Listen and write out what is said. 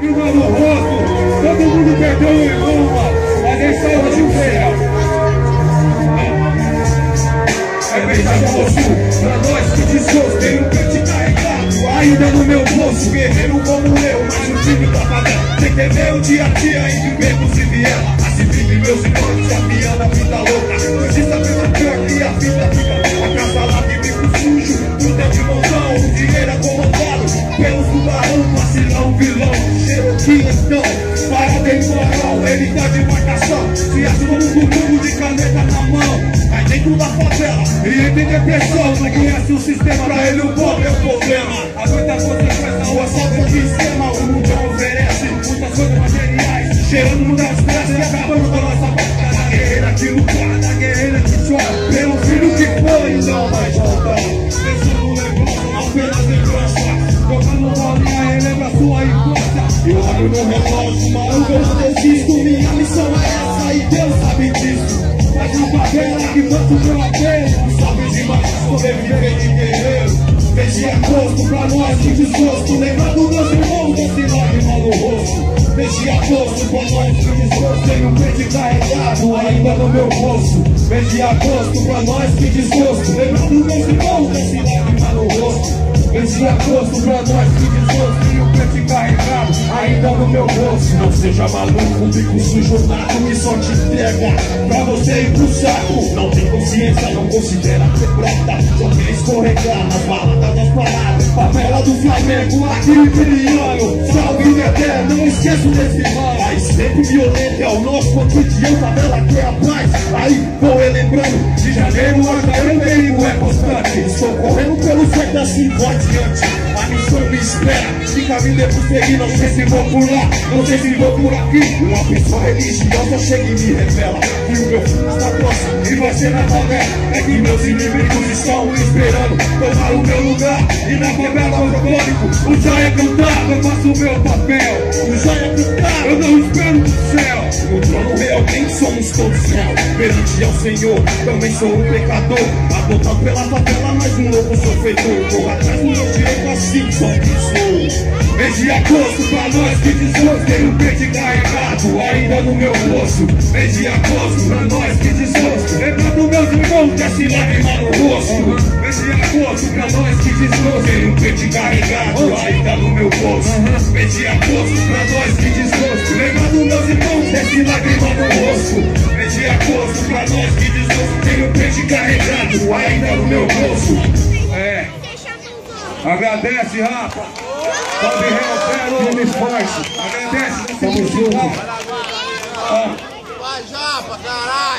You know who wants to. Nothing you can get done in one walk. Like they saw what you said out. Aí vem pra você, pra nós que desgostei, não quero te carregar. Ainda no meu bolso, guerreiro como eu, mas o time tá pagando. Tem que ver o dia a dia, entre becos e viela. Assim vive meus irmãos, a minha na vida louca. Justiça pela cor e a vida fica. A casa lá que bico sujo, tudo é de montão. O dinheiro é comandado pelos tubarão, vacilão, vilão. Então, para ter moral, ele tá de marcação. Se assume todo mundo de caneta na mão. Aí dentro da favela, ele tem depressão. Não conhece o sistema, pra ele o pobre é o problema. Há muitas consequências, rua só de esquema. O mundo não oferece muitas coisas materiais, cheirando mundo das graças e acabando com a nossa boca. Da guerreira que luta, da guerreira que chora, pelo filho que foi e não vai voltar. Pensando no negócio, não pelas lembranças, jogando bolinha, relembra sua infância. Eu abro meu relógio, maluco, eu não desisto. Minha missão é essa e Deus sabe disso. Mas na favela que manda o meu apelo, sabe demais, sobreviver de guerreiro. Veja agosto, pra nós de desgosto, lembra do nosso irmão, desse lágrima no rosto. Veja agosto, pra nós de desgosto, tenho um peito carregado ainda no meu bolso. Veja agosto, pra nós de desgosto, lembra do nosso irmão, desse lágrima no rosto. Veja agosto, pra nós de desgosto, tenho um peito carregado ainda no meu bolso. Não seja maluco, bico sujo, nato que só te entrega pra você ir pro saco. Não tem consciência, não considera quebrada, só quer escorregar nas baladas das paradas. Favela do Flamengo, aqui Piriano, salve eterno, não esqueço desse mal. Mas sempre violento é o nosso cotidiano, favela que é a paz. Aí vou relembrando, de janeiro a janeiro, perigo é constante. Estou correndo pelo certo assim, vou adiante. A missão me espera, fica me devo seguir, não sei se vou por lá, não sei se vou por aqui. Uma pessoa religiosa chega e me revela que o meu filho está próximo e vai ser na favela. É que meus inimigos estão esperando tomar o meu lugar, e na favela o crônico, o já é cantado, eu faço o meu papel. O já é cantado, eu não espero do céu. No trono realmente somos todos réus, perante ao Senhor, também sou um pecador, adotado pela favela, mas um louco sou feitor. Corro atrás do meu direito, assim só que sou. Mês de agosto, pra nós que desgosto, tenho um peito carregado ainda no meu rosto. Mês de agosto, pra nós que desgosto, lembra do meus irmãos, desce lágrima no rosto. Mês de agosto, pra nós que desgosto, tenho um peito carregado ainda no meu rosto. Mês de agosto, pra nós que desgosto, lembra do meus irmãos, desce lágrima no rosto. Mês de agosto, pra nós que desgosto, tenho um peito carregado ainda no meu rosto. É, agradece, rapa. Salve Real Pelo, me esforço. Agradece, tamo junto. Vai, Japa, caralho.